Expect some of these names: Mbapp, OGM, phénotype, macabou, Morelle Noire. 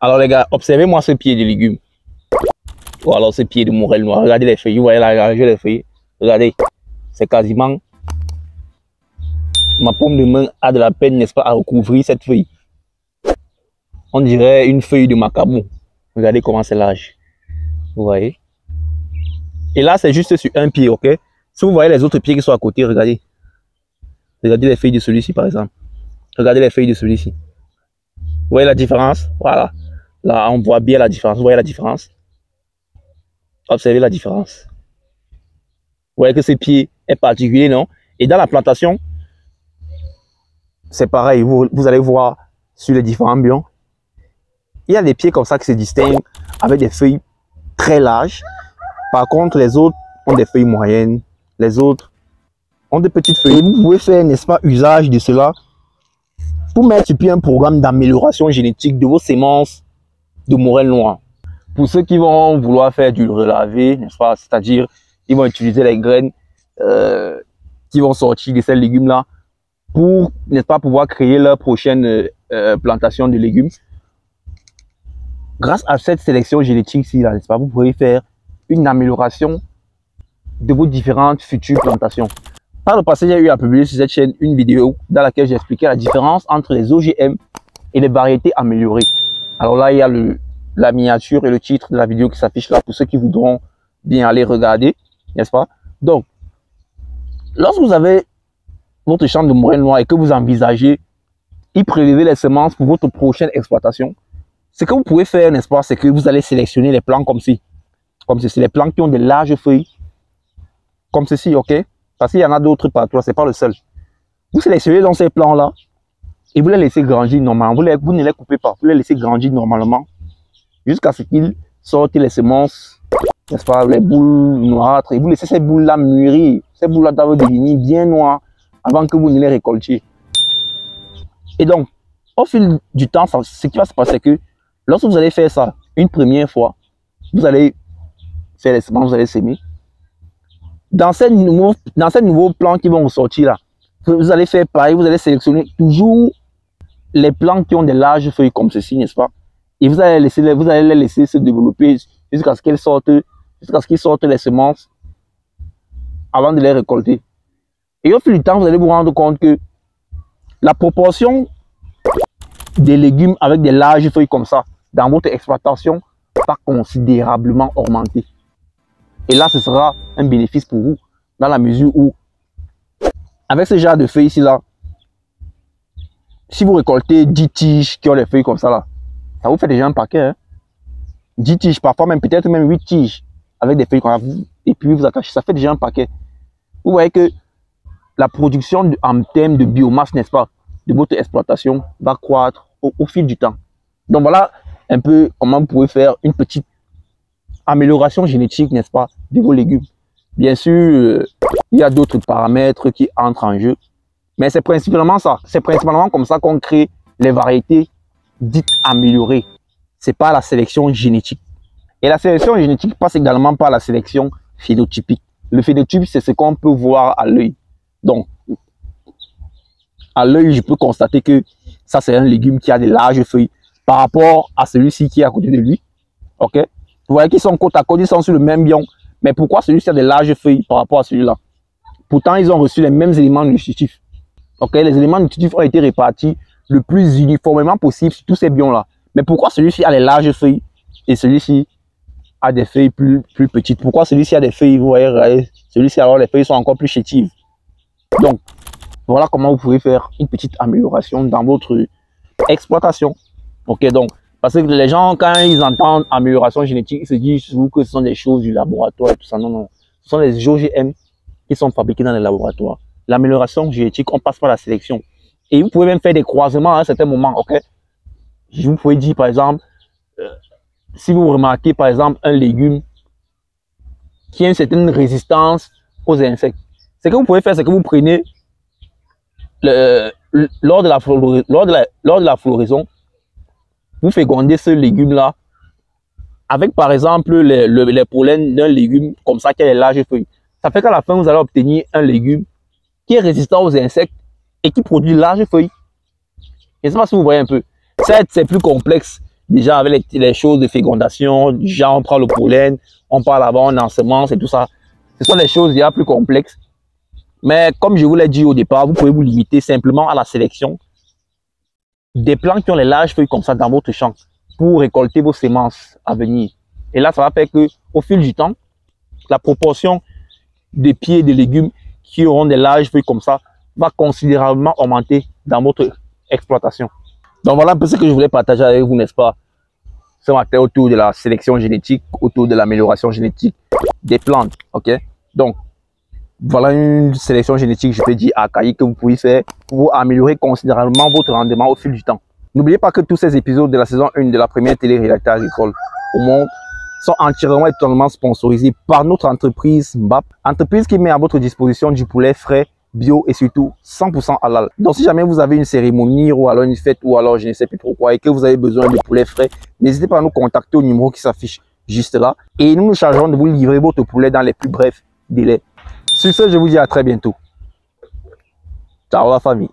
Alors les gars, observez-moi ce pied de légumes. Ou alors ce pied de morelle noire. Regardez les feuilles. Vous voyez là, regardez les feuilles. Regardez. C'est quasiment... Ma paume de main a de la peine, n'est-ce pas, à recouvrir cette feuille. On dirait une feuille de macabou. Regardez comment c'est large. Vous voyez? Et là, c'est juste sur un pied, ok? Si vous voyez les autres pieds qui sont à côté, regardez. Regardez les feuilles de celui-ci, par exemple. Regardez les feuilles de celui-ci. Vous voyez la différence? Voilà. Là, on voit bien la différence. Vous voyez la différence? Observez la différence. Vous voyez que ce pied est particulier, non? Et dans la plantation, c'est pareil. Vous allez voir sur les différents biomes. Il y a des pieds comme ça qui se distinguent avec des feuilles très larges. Par contre, les autres ont des feuilles moyennes. Les autres ont des petites feuilles. Vous pouvez faire, n'est-ce pas, usage de cela pour mettre sur pied un programme d'amélioration génétique de vos semences de morelle noire. Pour ceux qui vont vouloir faire du relavé, n'est-ce pas, c'est-à-dire ils vont utiliser les graines qui vont sortir de ces légumes-là pour, n'est-ce pas, pouvoir créer leur prochaine plantation de légumes. Grâce à cette sélection génétique-ci, n'est-ce pas, vous pourrez faire une amélioration de vos différentes futures plantations. Par le passé, j'ai eu à publier sur cette chaîne une vidéo dans laquelle j'expliquais la différence entre les OGM et les variétés améliorées. Alors là, il y a la miniature et le titre de la vidéo qui s'affiche là pour ceux qui voudront bien aller regarder, n'est-ce pas? Donc, lorsque vous avez votre champ de morelle noire et que vous envisagez y prélever les semences pour votre prochaine exploitation, ce que vous pouvez faire, n'est-ce pas, c'est que vous allez sélectionner les plants comme ceci, les plants qui ont de larges feuilles, comme ceci, ok? Parce qu'il y en a d'autres partout, c'est pas le seul. Vous sélectionnez dans ces plants-là et vous les laissez grandir normalement. Vous ne les coupez pas, vous les laissez grandir normalement. Jusqu'à ce qu'ils sortent les semences, n'est-ce pas, les boules noirâtres. Et vous laissez ces boules-là mûrir. Ces boules-là doivent devenir bien noires avant que vous ne les récoltiez. Et donc, au fil du temps, ce qui va se passer, c'est que lorsque vous allez faire ça une première fois, vous allez faire les semences, vous allez semer. Dans ces nouveaux plants qui vont sortir là, vous allez faire pareil, vous allez sélectionner toujours les plants qui ont des larges feuilles comme ceci, n'est-ce pas? Et vous allez les laisser se développer jusqu'à ce qu'elles sortent, jusqu'à ce qu'ils sortent les semences avant de les récolter. Et au fil du temps, vous allez vous rendre compte que la proportion des légumes avec des larges feuilles comme ça dans votre exploitation va considérablement augmenter. Et là, ce sera un bénéfice pour vous dans la mesure où, avec ce genre de feuilles ici là, si vous récoltez 10 tiges qui ont les feuilles comme ça là, ça vous fait déjà un paquet, hein? 10 tiges, parfois même, peut-être même 8 tiges avec des feuilles qu'on a, et puis vous attachez, ça fait déjà un paquet. Vous voyez que la production en termes de biomasse, n'est-ce pas, de votre exploitation va croître au fil du temps. Donc voilà un peu comment vous pouvez faire une petite amélioration génétique, n'est-ce pas, de vos légumes. Bien sûr, il y a d'autres paramètres qui entrent en jeu, mais c'est principalement ça. C'est principalement comme ça qu'on crée les variétés dites améliorées. C'est pas la sélection génétique. Et la sélection génétique passe également par la sélection phénotypique. Le phénotype, c'est ce qu'on peut voir à l'œil. Donc, à l'œil, je peux constater que ça, c'est un légume qui a des larges feuilles par rapport à celui-ci qui est à côté de lui. Ok? Vous voyez qu'ils sont côte à côte, ils sont sur le même biome. Mais pourquoi celui-ci a des larges feuilles par rapport à celui-là? Pourtant, ils ont reçu les mêmes éléments nutritifs. Ok? Les éléments nutritifs ont été répartis le plus uniformément possible sur tous ces biomes-là. Mais pourquoi celui-ci a les larges feuilles et celui-ci a des feuilles plus petites? Pourquoi celui-ci a des feuilles, vous voyez, celui-ci, alors les feuilles sont encore plus chétives. Donc, voilà comment vous pouvez faire une petite amélioration dans votre exploitation. Ok, donc, parce que les gens, quand ils entendent amélioration génétique, ils se disent que ce sont des choses du laboratoire et tout ça. Non, non, ce sont les OGM qui sont fabriqués dans les laboratoires. L'amélioration génétique, on passe par la sélection. Et vous pouvez même faire des croisements à un certain moment, ok? Je vous pouvez dire, par exemple, si vous remarquez, par exemple, un légume qui a une certaine résistance aux insectes, ce que vous pouvez faire, c'est que vous prenez, lors de la floraison, vous fécondez ce légume-là avec, par exemple, les pollens d'un légume comme ça qui a des larges feuilles. Ça fait qu'à la fin, vous allez obtenir un légume qui est résistant aux insectes et qui produit larges feuilles. Je ne sais pas si vous voyez un peu. Certes, c'est plus complexe, Déjà, avec les choses de fécondation, déjà, on prend le pollen, on part là-bas, on ensemence et tout ça. Ce sont des choses déjà plus complexes. Mais comme je vous l'ai dit au départ, vous pouvez vous limiter simplement à la sélection des plants qui ont les larges feuilles comme ça dans votre champ pour récolter vos semences à venir. Et là, ça va faire qu'au fil du temps, la proportion des pieds et des légumes qui auront des larges feuilles comme ça va considérablement augmenter dans votre exploitation. Donc voilà un peu ce que je voulais partager avec vous, n'est-ce pas, ce matin autour de la sélection génétique, autour de l'amélioration génétique des plantes. Ok, donc voilà une sélection génétique, je peux dire archaïque, que vous pouvez faire pour améliorer considérablement votre rendement au fil du temps. N'oubliez pas que tous ces épisodes de la saison 1 de la première télé-réalité agricole au monde sont entièrement et totalement sponsorisés par notre entreprise Mbapp, entreprise qui met à votre disposition du poulet frais, bio et surtout 100% halal. Donc si jamais vous avez une cérémonie ou alors une fête ou alors je ne sais plus trop quoi et que vous avez besoin de poulet frais, n'hésitez pas à nous contacter au numéro qui s'affiche juste là et nous nous chargeons de vous livrer votre poulet dans les plus brefs délais. Sur ce, je vous dis à très bientôt. Ciao la famille.